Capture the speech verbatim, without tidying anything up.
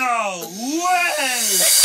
No way!